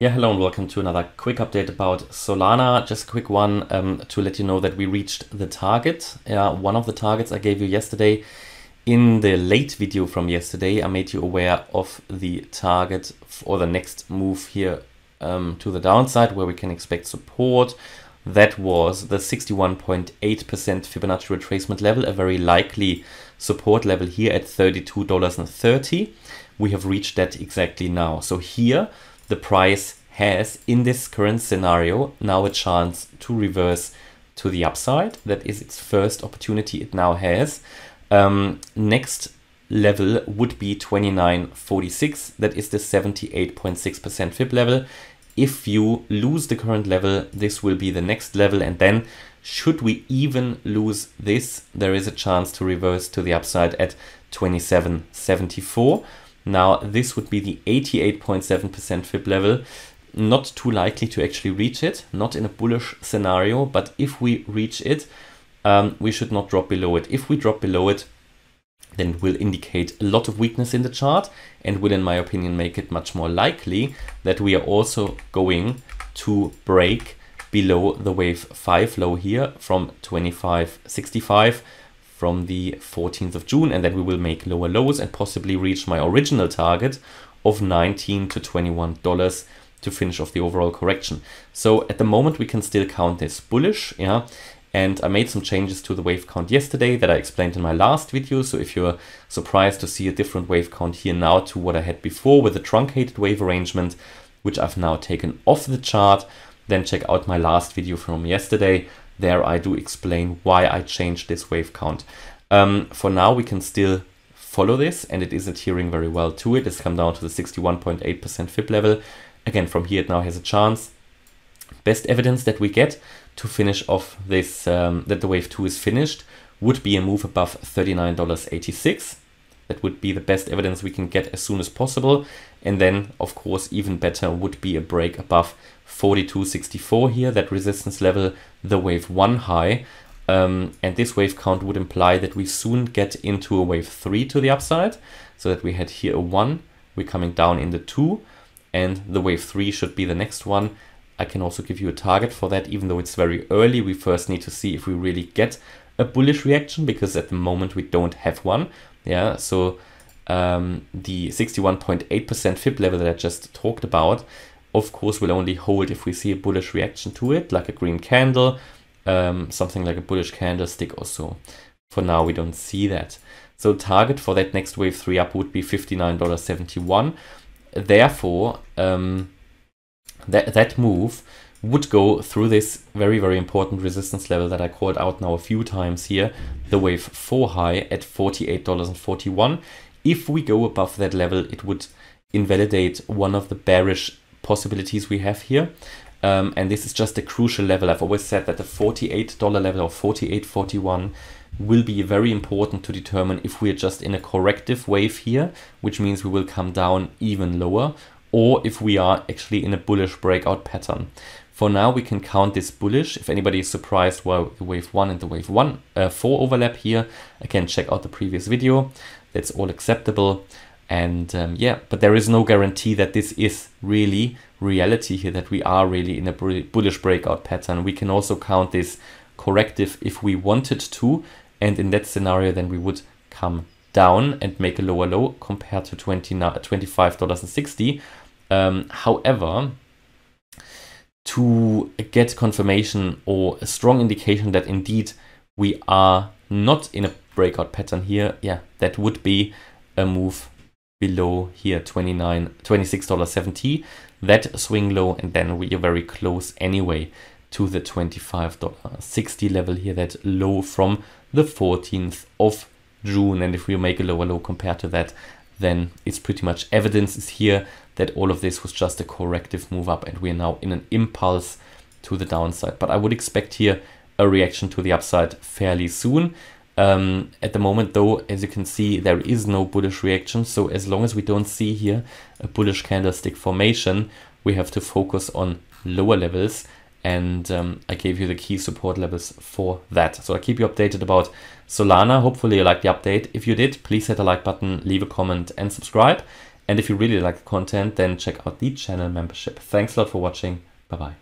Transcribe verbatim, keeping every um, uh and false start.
Yeah, hello and welcome to another quick update about Solana. Just a quick one um, to let you know that we reached the target. Uh, one of the targets I gave you yesterday. In the late video from yesterday, I made you aware of the target or the next move here um, to the downside where we can expect support. That was the sixty-one point eight percent Fibonacci retracement level, a very likely support level here at thirty-two dollars and thirty cents. We have reached that exactly now. So here, the price has, in this current scenario, now a chance to reverse to the upside. That is its first opportunity it now has. Um, next level would be twenty-nine forty-six. That is the seventy-eight point six percent Fib level. If you lose the current level, this will be the next level. And then, should we even lose this, there is a chance to reverse to the upside at twenty-seven seventy-four. Now, this would be the eighty-eight point seven percent Fib level. Not too likely to actually reach it, not in a bullish scenario, but if we reach it, um, we should not drop below it. If we drop below it, then it will indicate a lot of weakness in the chart and will, in my opinion, make it much more likely that we are also going to break below the wave five low here from twenty-five sixty-five. From the fourteenth of June, and then we will make lower lows and possibly reach my original target of nineteen to twenty-one dollars to finish off the overall correction. So at the moment we can still count this bullish, yeah. And I made some changes to the wave count yesterday that I explained in my last video. So if you're surprised to see a different wave count here now to what I had before with the truncated wave arrangement, which I've now taken off the chart, then check out my last video from yesterday. There I do explain why I changed this wave count. Um, for now, we can still follow this, and it is adhering very well to it. It's come down to the sixty-one point eight percent Fib level. Again, from here it now has a chance. Best evidence that we get to finish off this, um, that the wave two is finished, would be a move above thirty-nine eighty-six. That would be the best evidence we can get as soon as possible. And then, of course, even better would be a break above forty-two sixty-four here, that resistance level, the wave one high. Um, and this wave count would imply that we soon get into a wave three to the upside. So that we had here a one, we're coming down in the two, and the wave three should be the next one. I can also give you a target for that, even though it's very early. We first need to see if we really get a bullish reaction, because at the moment we don't have one. Yeah, so um, the sixty-one point eight percent Fib level that I just talked about, of course, will only hold if we see a bullish reaction to it, like a green candle, um, something like a bullish candlestick or so. For now, we don't see that. So target for that next wave three up would be fifty-nine seventy-one. Therefore, um, that, that move would go through this very, very important resistance level that I called out now a few times here, the wave four high at forty-eight forty-one. If we go above that level, it would invalidate one of the bearish possibilities we have here. Um, and this is just a crucial level. I've always said that the forty-eight dollar level or forty-eight forty-one will be very important to determine if we are just in a corrective wave here, which means we will come down even lower, or if we are actually in a bullish breakout pattern. For now, we can count this bullish. If anybody is surprised why the wave one and the wave one, uh, four overlap here, again, check out the previous video. That's all acceptable. And um, yeah, but there is no guarantee that this is really reality here, that we are really in a bullish breakout pattern. We can also count this corrective if we wanted to. And in that scenario, then we would come down and make a lower low compared to twenty-five dollars and sixty cents. Um, however, to get confirmation or a strong indication that indeed we are not in a breakout pattern here, yeah, that would be a move below here, twenty-nine, twenty-six seventy, that swing low, and then we are very close anyway to the twenty-five sixty level here, that low from the fourteenth of June. And if we make a lower low compared to that, then it's pretty much evidence is here that all of this was just a corrective move up, and we are now in an impulse to the downside. But I would expect here a reaction to the upside fairly soon. Um, at the moment though, as you can see, there is no bullish reaction. So as long as we don't see here a bullish candlestick formation, we have to focus on lower levels. And um, I gave you the key support levels for that. So I'll keep you updated about Solana. Hopefully you liked the update. If you did, please hit the like button, leave a comment and subscribe. And if you really like the content, then check out the channel membership. Thanks a lot for watching. Bye bye.